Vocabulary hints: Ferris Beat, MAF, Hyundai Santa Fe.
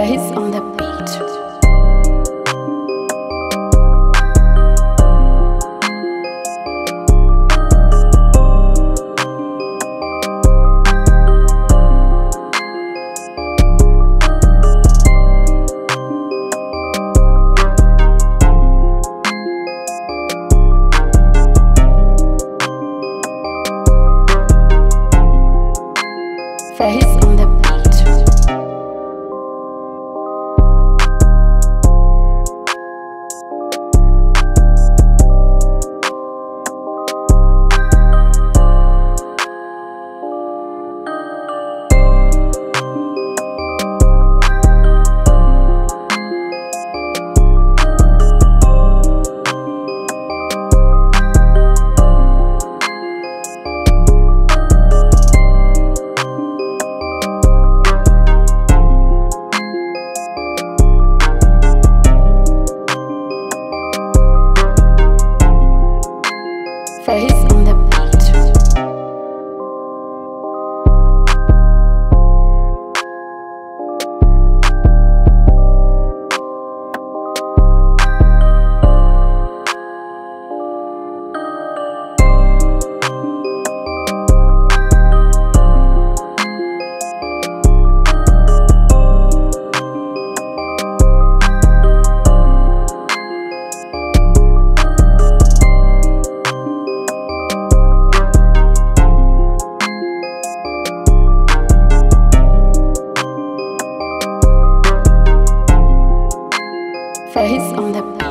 Ferris on the beat. Ferris on the beat. Ferris on the beat. Ferris on the beat.